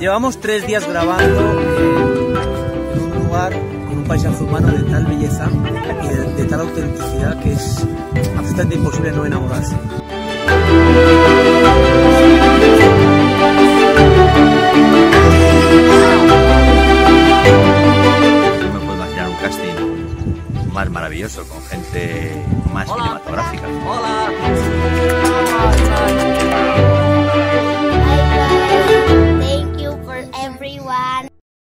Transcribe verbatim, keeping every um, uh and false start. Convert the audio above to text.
Llevamos tres días grabando en un lugar con un paisaje humano de tal belleza y de, de tal autenticidad que es absolutamente imposible no enamorarse. No me puedo imaginar un casting más maravilloso, con gente más cinematográfica. Hola.